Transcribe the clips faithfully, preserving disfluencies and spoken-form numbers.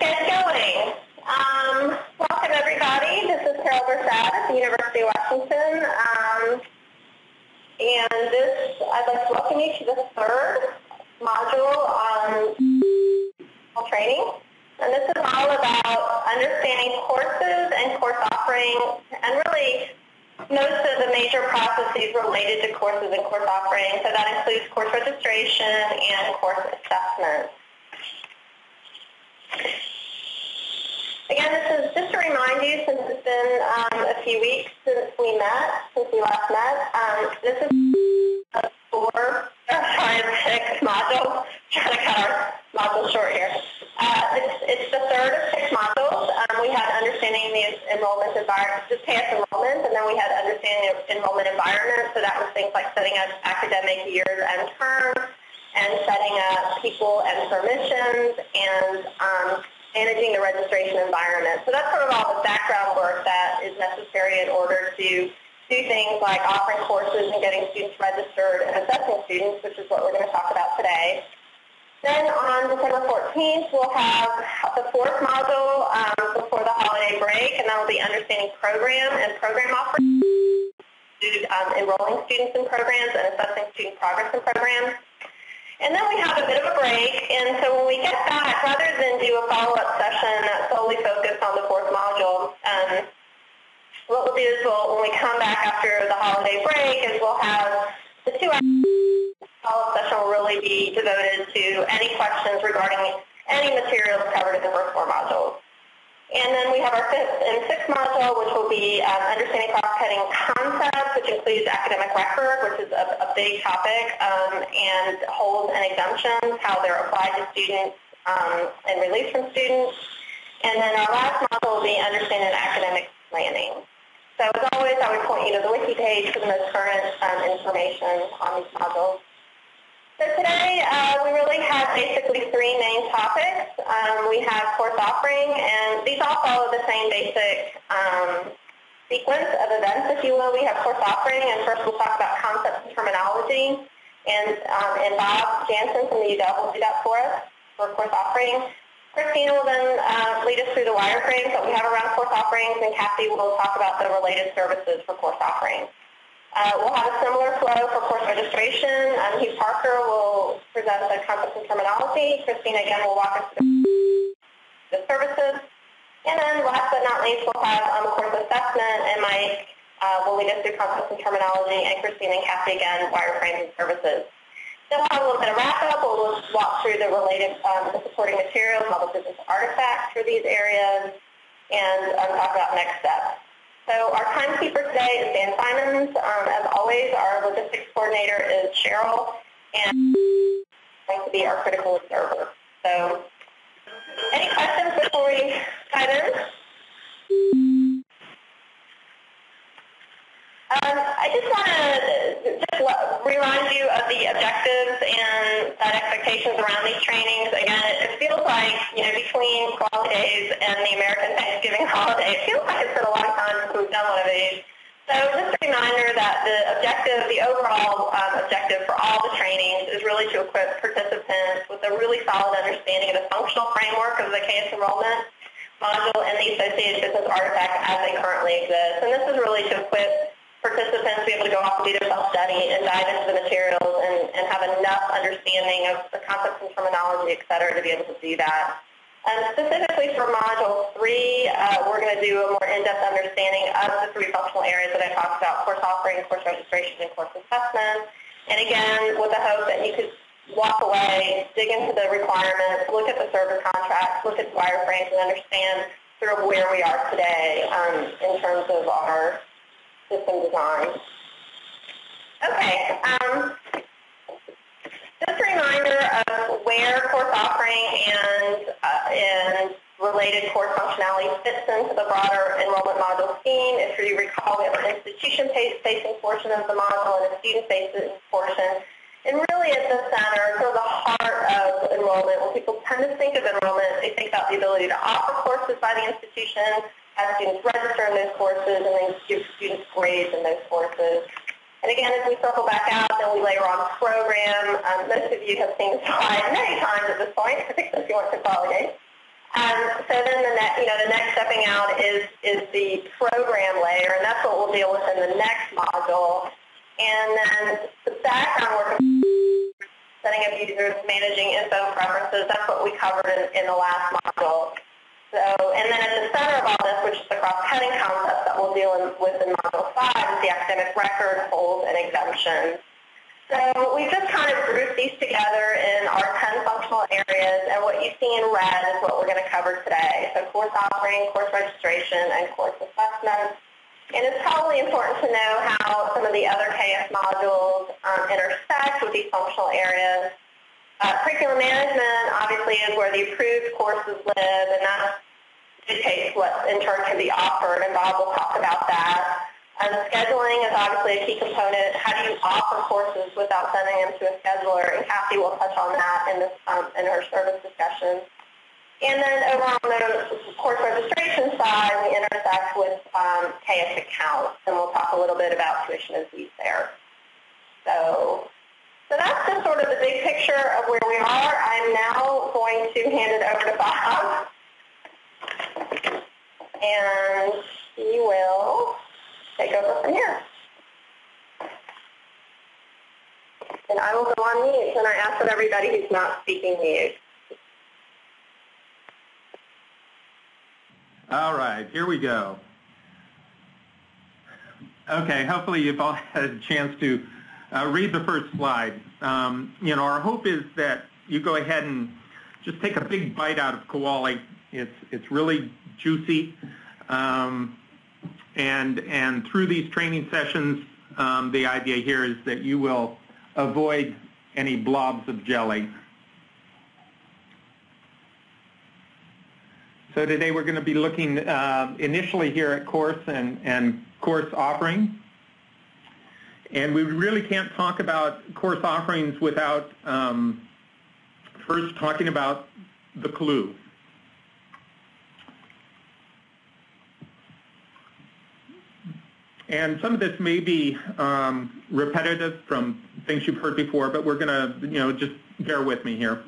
let's get it going. Um, welcome, everybody. This is Carol Gersada at the University of Washington. Um, and this, I'd like to welcome you to the third module on training. And this is all about understanding courses and course offerings, and really most of the major processes related to courses and course offerings. So that includes course registration and course assessment. Again, this is just to remind you, since it's been um, a few weeks since we met, since we last met, um, this is four, sorry, six modules. Trying to cut our module short here. Uh, it's, it's the third of six modules. Um, we had understanding the enrollment environment, just past enrollment, and then we had understanding the enrollment environment. So that was things like setting up academic years and terms, and setting up people and permissions, and um, managing the registration environment. So that's sort of all the background work that is necessary in order to do things like offering courses and getting students registered and assessing students, which is what we're going to talk about today. Then on December fourteenth, we'll have the fourth module um, before the holiday break, and that will be understanding program and program offerings, um, enrolling students in programs, and assessing student progress in programs. And then we have a bit of a break, and so when we get back, rather than do a follow-up session that's solely focused on the fourth module, um, what we'll do is we'll, when we come back after the holiday break, is we'll have the two-hour follow-up session will really be devoted to any questions regarding any materials covered in the first four modules. And then we have our fifth and sixth module, which will be um, understanding cross-cutting concepts, which includes academic record, which is a, a big topic, um, and holds and exemptions, how they're applied to students um, and released from students. And then our last module will be understanding academic planning. So as always, I would point you to the wiki page for the most current um, information on these modules. So today, uh, we really have basically three main topics. Um, we have course offering, and these all follow the same basic um, sequence of events, if you will. We have course offering, and first we'll talk about concepts and terminology, and, um, and Bob Janssen from the U W will do that for us for course offering. Christina will then uh, lead us through the wireframes that we have around course offerings, and Kathy will talk about the related services for course offerings. Uh, we'll have a similar flow for course registration. Um, Hugh Parker will present the concepts and terminology. Christina, again, will walk us through the services. And then last but not least, we'll have um, course assessment, and Mike uh, will lead us through concepts and terminology, and Christina and Kathy, again, wireframes and services. Then we'll have a little bit of wrap-up. We'll just walk through the related um, supporting materials, model business artifacts for these areas, and um, talk about next steps. So our timekeeper today is Dan Simons. Um, as always, our logistics coordinator is Cheryl, and she's going to be our critical observer. So any questions before we dive in? Um, I just want to just remind you of the objectives and that expectations around these trainings. Again, it feels like, you know, between holidays and the American Thanksgiving holiday, it feels like it's been a long time since we've done one of these. So just a reminder that the objective, the overall um, objective for all the trainings is really to equip participants with a really solid understanding of the functional framework of the K S enrollment module and the associated business artifacts as they currently exist. And this is really to equip participants to be able to go off and do their self-study and dive into the materials and, and have enough understanding of the concepts and terminology, et cetera, to be able to do that. Um, specifically for Module three, uh, we're going to do a more in-depth understanding of the three functional areas that I talked about, course offering, course registration, and course assessment. And again, with the hope that you could walk away, dig into the requirements, look at the service contracts, look at the wireframes, and understand sort of where we are today um, in terms of our system design. Okay, um, just a reminder of where course offering and, uh, and related course functionality fits into the broader enrollment module scheme. If you recall, we have an institution-facing portion of the module and a student-facing portion. And really at the center, sort of the heart of enrollment, when people tend to think of enrollment, they think about the ability to offer courses by the institution, have students register in those courses, and then give students grades in those courses. And again, as we circle back out, then we layer on program. Um, most of you have seen the slide many times at this point, particularly if you want to consolidate. Um, next, you know, the next stepping out is, is the program layer, and that's what we'll deal with in the next module. And then the background work of setting up users, managing info preferences, that's what we covered in, in the last module. So, and then at the center of all this, which is the cross-cutting concept that we'll deal in, with in Module five, is the academic record, holds, and exemptions. So we've just kind of grouped these together in our ten functional areas, and what you see in red is what we're going to cover today. So course offering, course registration, and course assessment. And it's probably important to know how some of the other K S modules um, intersect with these functional areas. Uh, curriculum management, obviously, is where the approved courses live, and that dictates what, in turn, can be offered, and Bob will talk about that. Um, scheduling is obviously a key component. How do you offer courses without sending them to a scheduler? And Kathy will touch on that in, this, um, in her service discussion. And then over on the course registration side, we intersect with um, K S accounts, and we'll talk a little bit about tuition and fees there. So... So that's just sort of the big picture of where we are. I'm now going to hand it over to Bob, and he will take over from here. And I will go on mute, and I ask that everybody who's not speaking mute. All right, here we go. Okay, hopefully you've all had a chance to Uh, read the first slide. Um, you know, our hope is that you go ahead and just take a big bite out of koala. It's it's really juicy, um, and and through these training sessions, um, the idea here is that you will avoid any blobs of jelly. So today we're going to be looking uh, initially here at course and and course offering. And we really can't talk about course offerings without um, first talking about the clue. And some of this may be um, repetitive from things you've heard before, but we're going to, you know, just bear with me here.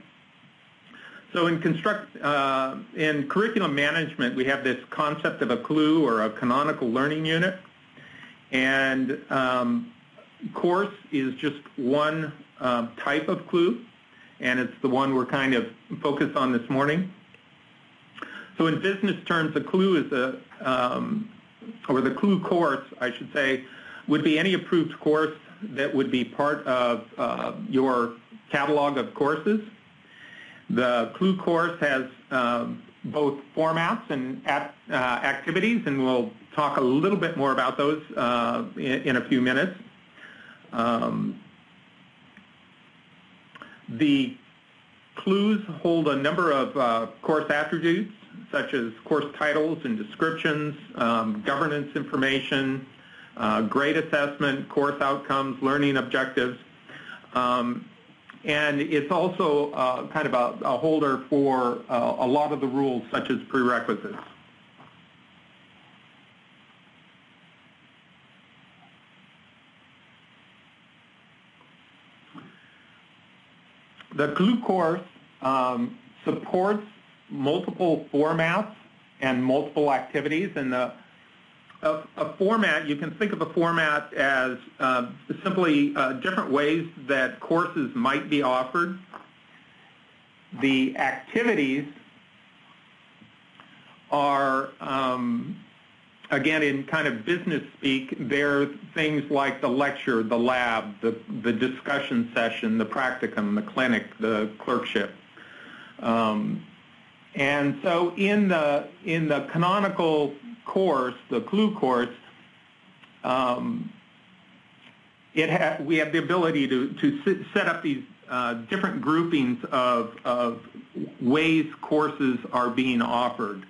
So in construct, uh, in curriculum management, we have this concept of a clue or a canonical learning unit, and um, course is just one uh, type of clue, and it's the one we're kind of focused on this morning. So in business terms, a clue is a, um, or the clue course, I should say, would be any approved course that would be part of uh, your catalog of courses. The clue course has um, both formats and at, uh, activities, and we'll talk a little bit more about those uh, in, in a few minutes. Um, the clues hold a number of uh, course attributes, such as course titles and descriptions, um, governance information, uh, grade assessment, course outcomes, learning objectives. Um, and it's also uh, kind of a, a holder for uh, a lot of the rules, such as prerequisites. The clue course um, supports multiple formats and multiple activities. And the, a, a format, you can think of a format as uh, simply uh, different ways that courses might be offered. The activities are, um, again, in kind of business speak, they're things like the lecture, the lab, the, the discussion session, the practicum, the clinic, the clerkship. Um, and so in the, in the canonical course, the clue course, um, it ha we have the ability to, to sit, set up these uh, different groupings of, of ways courses are being offered.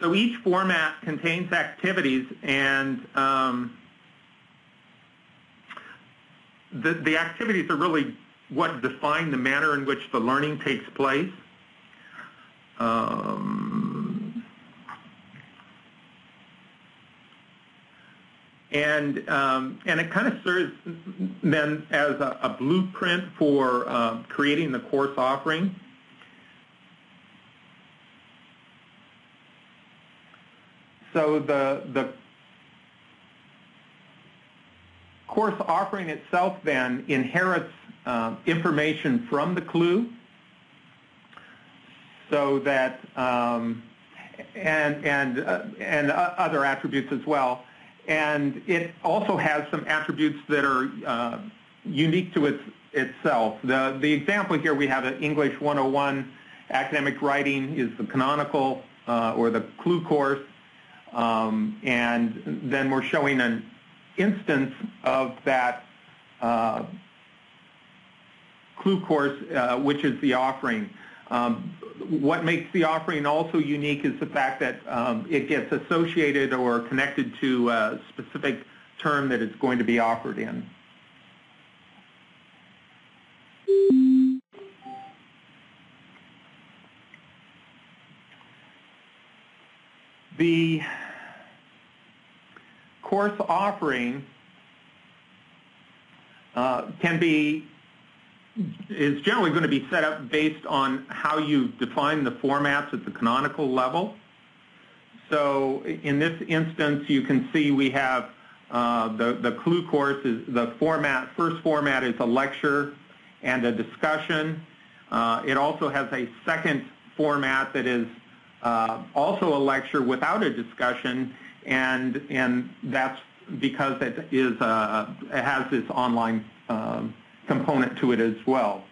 So each format contains activities, and um, the, the activities are really what define the manner in which the learning takes place. Um, And, um, and it kind of serves then as a, a blueprint for uh, creating the course offering. So the, the course offering itself then inherits uh, information from the clue so that, um, and, and, uh, and other attributes as well. And it also has some attributes that are uh, unique to its, itself. The, the example here, we have an English one oh one academic writing is the canonical uh, or the clue course. Um, and then we're showing an instance of that uh, clue course, uh, which is the offering. Um, what makes the offering also unique is the fact that um, it gets associated or connected to a specific term that it's going to be offered in. The course offering uh, can be is generally going to be set up based on how you define the formats at the canonical level. So in this instance, you can see we have uh, the, the clue course is the format, first format is a lecture and a discussion. Uh, it also has a second format that is uh, also a lecture without a discussion, and, and that's because it, is, uh, it has this online um, component to it as well.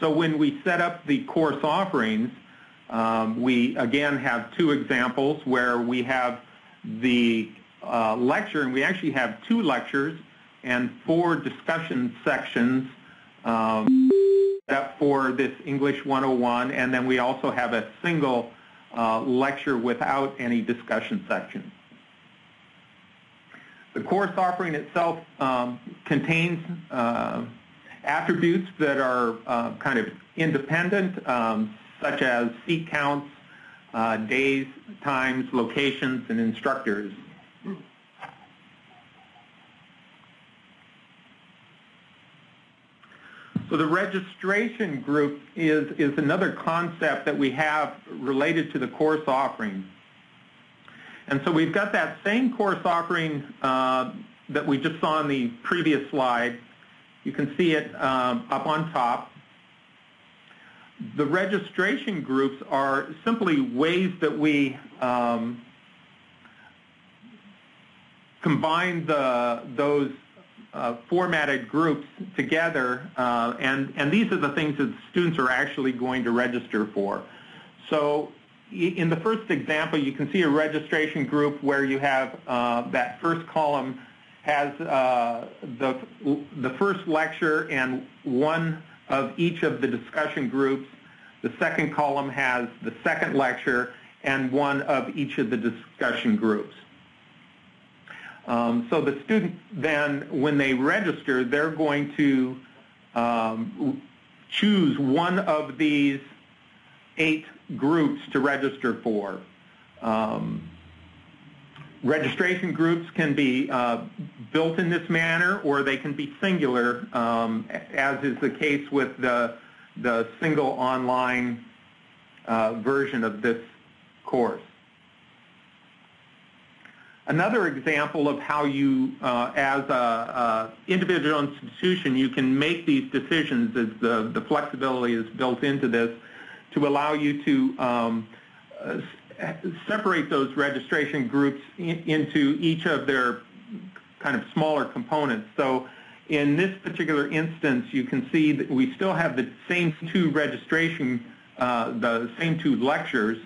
So when we set up the course offerings, um, we again have two examples where we have the uh, lecture, and we actually have two lectures and four discussion sections um, set up for this English one oh one, and then we also have a single uh, lecture without any discussion section. The course offering itself um, contains uh, attributes that are uh, kind of independent, um, such as seat counts, uh, days, times, locations, and instructors. So the registration group is, is another concept that we have related to the course offering. And so we've got that same course offering uh, that we just saw in the previous slide. You can see it um, up on top. The registration groups are simply ways that we um, combine the, those uh, formatted groups together, uh, and, and these are the things that students are actually going to register for. So in the first example, you can see a registration group where you have uh, that first column has uh, the, the first lecture and one of each of the discussion groups. The second column has the second lecture and one of each of the discussion groups. Um, so the student then, when they register, they're going to um, choose one of these eight groups to register for. Um, registration groups can be uh, built in this manner, or they can be singular, um, as is the case with the, the single online uh, version of this course. Another example of how you, uh, as an individual institution, you can make these decisions is the, the flexibility is built into this, to allow you to um, uh, separate those registration groups in, into each of their kind of smaller components. So in this particular instance, you can see that we still have the same two registration, uh, the same two lectures,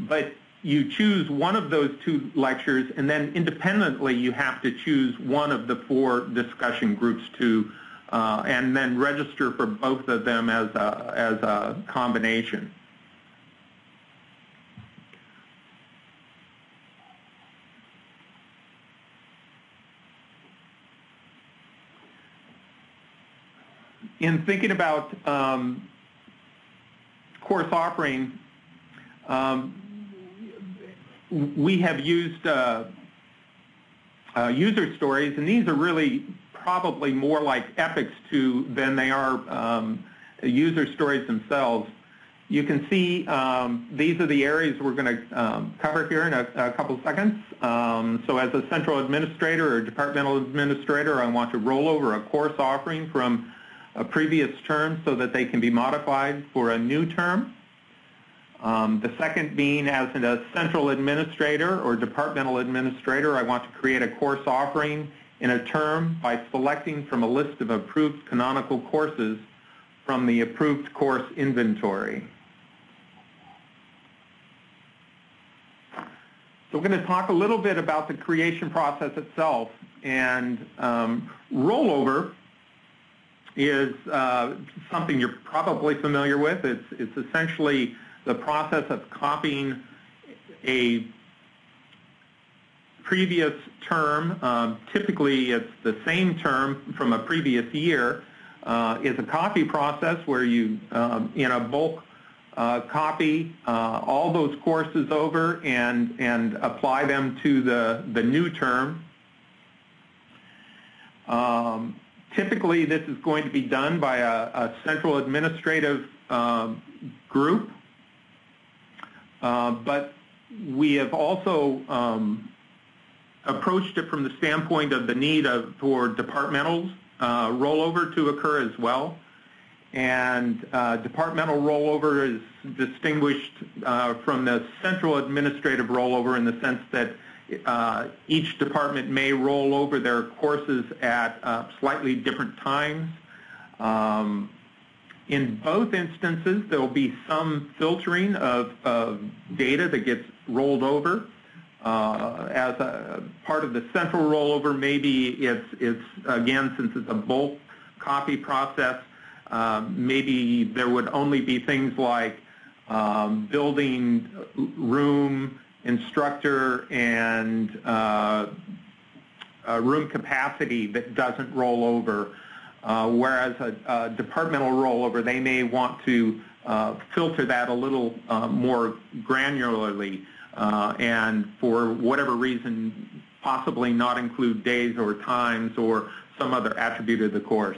but you choose one of those two lectures, and then independently you have to choose one of the four discussion groups to Uh, and then register for both of them as a, as a combination. In thinking about um, course offering, um, we have used uh, uh, user stories, and these are really probably more like epics to than they are um, user stories themselves. You can see um, these are the areas we're going to um, cover here in a, a couple seconds. Um, so as a central administrator or departmental administrator, I want to roll over a course offering from a previous term so that they can be modified for a new term. Um, the second being, as a central administrator or departmental administrator, I want to create a course offering in a term by selecting from a list of approved canonical courses from the approved course inventory. So we're going to talk a little bit about the creation process itself, and um, rollover is uh, something you're probably familiar with. It's, it's essentially the process of copying a previous term, um, typically it's the same term from a previous year, uh, is a copy process where you, um, in a bulk uh, copy, uh, all those courses over and, and apply them to the, the new term. Um, typically this is going to be done by a, a central administrative um, group. Uh, but we have also um, approached it from the standpoint of the need of, for departmentals uh, rollover to occur as well. And uh, departmental rollover is distinguished uh, from the central administrative rollover in the sense that uh, each department may roll over their courses at uh, slightly different times. Um, In both instances, there will be some filtering of, of data that gets rolled over. Uh, as a part of the central rollover, maybe it's, it's again, since it's a bulk copy process, uh, maybe there would only be things like um, building, room, instructor, and uh, uh, room capacity that doesn't roll over. Uh, whereas a, a departmental rollover, they may want to uh, filter that a little uh, more granularly uh, and for whatever reason possibly not include days or times or some other attribute of the course.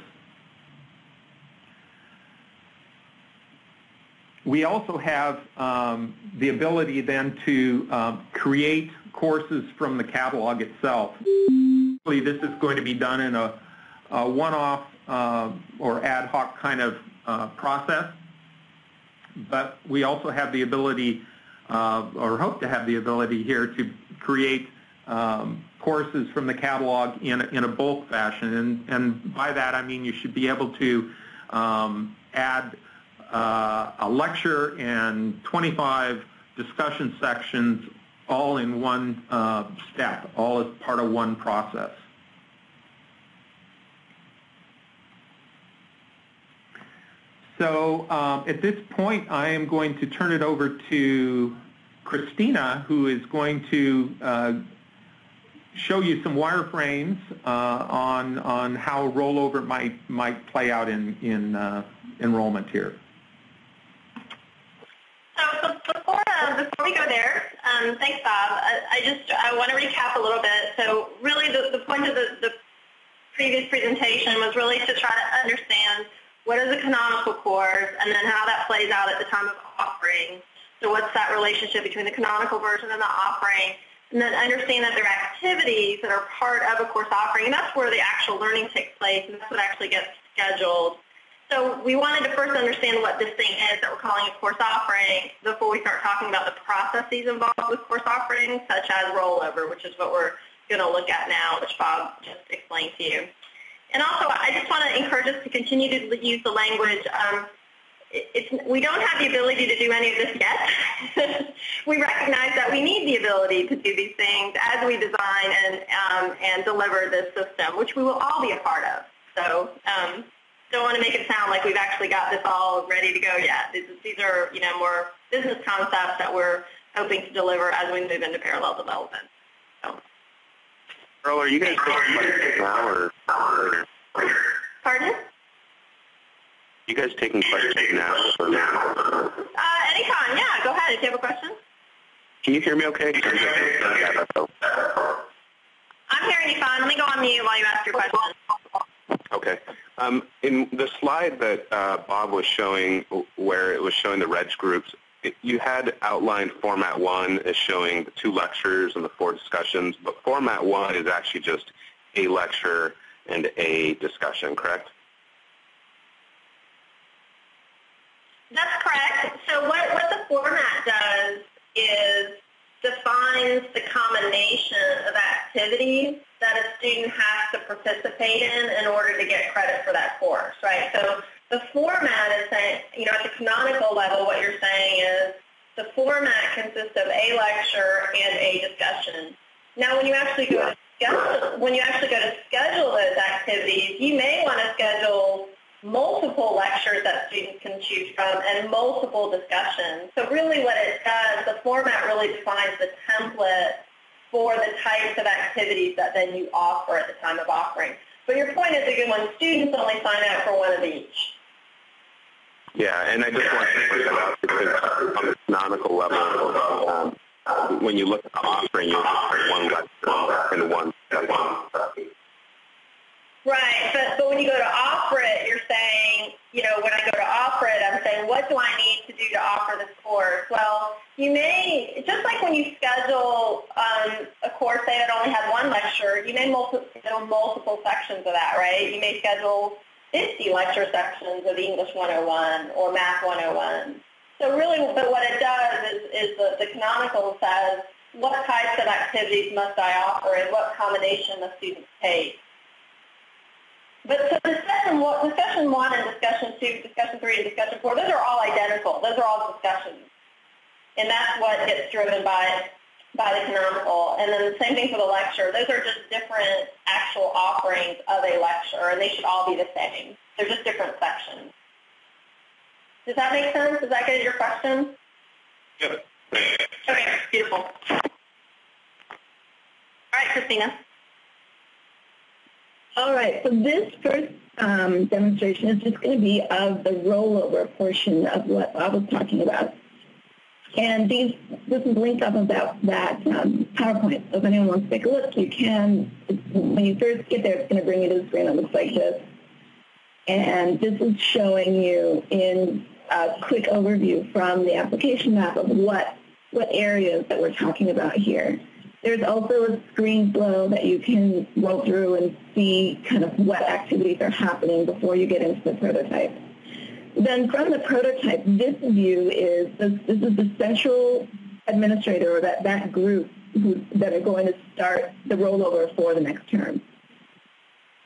We also have um, the ability then to uh, create courses from the catalog itself. This is going to be done in a a one-off uh, or ad hoc kind of uh, process, but we also have the ability uh, or hope to have the ability here to create um, courses from the catalog in, in a bulk fashion, and, and by that I mean you should be able to um, add uh, a lecture and twenty-five discussion sections all in one uh, step, all as part of one process. So um, at this point, I am going to turn it over to Christina, who is going to uh, show you some wireframes uh, on on how rollover might might play out in in uh, enrollment here. So, so before uh, before we go there, um, thanks, Bob. I, I just I want to recap a little bit. So really, the, the point of the, the previous presentation was really to try to understand what is a canonical course, and then how that plays out at the time of offering. So what's that relationship between the canonical version and the offering? And then understand that there are activities that are part of a course offering, and that's where the actual learning takes place, and that's what actually gets scheduled. So we wanted to first understand what this thing is that we're calling a course offering before we start talking about the processes involved with course offerings, such as rollover, which is what we're going to look at now, which Bob just explained to you. And also, I just want to encourage us to continue to use the language. Um, it, it's, we don't have the ability to do any of this yet. We recognize that we need the ability to do these things as we design and, um, and deliver this system, which we will all be a part of. So um, don't want to make it sound like we've actually got this all ready to go yet. These, these are, you know, more business concepts that we're hoping to deliver as we move into parallel development. So. Carol, are you guys taking questions now or later? Pardon? You guys taking questions now or later? Uh, anytime, yeah. Go ahead. If you have a question. Can you hear me okay? I'm hearing me while you ask your question. Okay. Um, in the slide that uh, Bob was showing, where it was showing the regs groups, it, you had outlined format one as showing the two lectures and the four discussions, but format one is actually just a lecture and a discussion, correct? That's correct. So what, what the format does is defines the combination of activities that a student has to participate in in order to get credit for that course, right? So the format is saying, you know, at the canonical level, what you're saying is the format consists of a lecture and a discussion. Now, when you actually go to schedule, when you actually go to schedule those activities, you may want to schedule multiple lectures that students can choose from and multiple discussions. So really what it does, the format really defines the template for the types of activities that then you offer at the time of offering. But your point is a good one. Students only sign up for one of each. Yeah, and I just want to point that out because on the canonical level, um, uh, when you look at the offering, you offer one lecture and one discussion. Right, but, but when you go to offer it, you're saying, you know, when I go to offer it, I'm saying, what do I need to do to offer this course? Well, you may, just like when you schedule um, a course, say, that only had one lecture, you may multi- schedule multiple sections of that, right? You may schedule fifty lecture sections of English one oh one or Math one oh one. So really, but what it does is, is the, the canonical says, what types of activities must I offer and what combination must students take? But so discussion, discussion one and discussion two, discussion three and discussion four, those are all identical. Those are all discussions. And that's what gets driven by, by the canonical. And then the same thing for the lecture. Those are just different actual offerings of a lecture, and they should all be the same. They're just different sections. Does that make sense? Does that get your question? Yes. Okay, beautiful. All right, Christina. All right, so this first um, demonstration is just going to be of the rollover portion of what Bob was talking about. And these, this is linked up about that um, PowerPoint. So if anyone wants to take a look, you can. When you first get there, it's going to bring you to the screen that looks like this. And this is showing you in a quick overview from the application map of what, what areas that we're talking about here. There's also a screen flow that you can roll through and see kind of what activities are happening before you get into the prototype. Then from the prototype, this view is, this, this is the central administrator or that, that group who, that are going to start the rollover for the next term.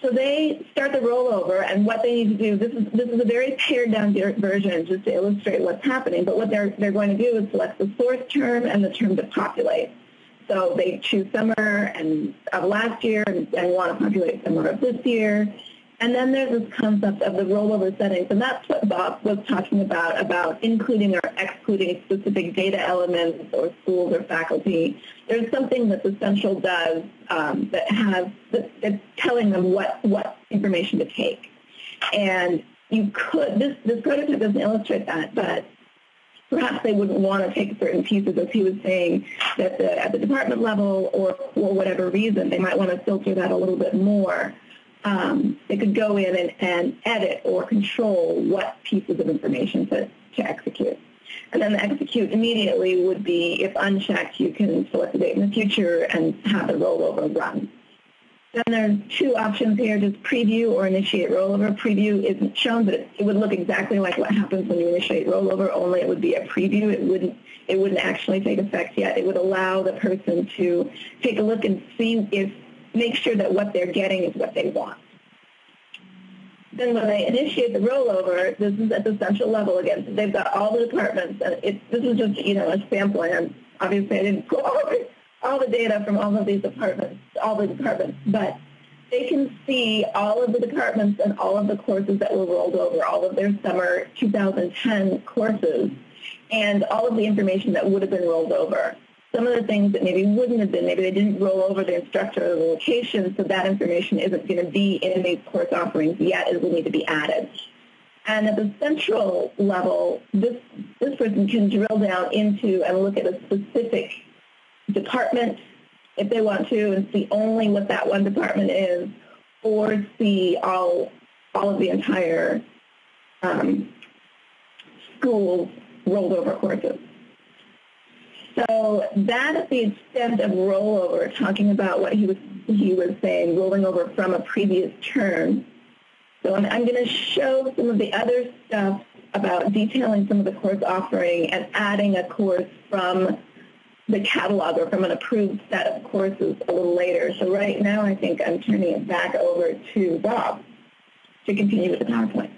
So they start the rollover, and what they need to do, this is, this is a very pared down version just to illustrate what's happening, but what they're, they're going to do is select the source term and the term to populate. So they choose summer and of last year and, and want to populate summer of this year. And then there's this concept of the rollover settings, and that's what Bob was talking about, about including or excluding specific data elements or schools or faculty. There's something that the central does um, that has, that's telling them what, what information to take. And you could, this, this prototype doesn't illustrate that, but perhaps they wouldn't want to take certain pieces, as he was saying, that the, at the department level or for whatever reason, they might want to filter that a little bit more. Um, they could go in and, and edit or control what pieces of information to, to execute. And then the execute immediately would be, if unchecked, you can select a date in the future and have the rollover run. Then there's two options here, just preview or initiate rollover. Preview isn't shown, but it, it would look exactly like what happens when you initiate rollover, only it would be a preview. It wouldn't, it wouldn't actually take effect yet. It would allow the person to take a look and see if, make sure that what they're getting is what they want. Then when they initiate the rollover, this is at the central level again. So they've got all the departments. And it, this is just, you know, a sample, and obviously I didn't go over it. All the data from all of these departments, all the departments, but they can see all of the departments and all of the courses that were rolled over, all of their summer two thousand ten courses, and all of the information that would have been rolled over. Some of the things that maybe wouldn't have been, maybe they didn't roll over the instructor or the location, so that information isn't going to be in these course offerings yet. It will need to be added. And at the central level, this, this person can drill down into and look at a specific department if they want to and see only what that one department is, or see all, all of the entire um, school rolled over courses. So that is the extent of rollover, talking about what he was, he was saying, rolling over from a previous term. So I'm, I'm going to show some of the other stuff about detailing some of the course offering and adding a course from the catalog or from an approved set of courses a little later. So right now I think I'm turning it back over to Bob to continue with the PowerPoint.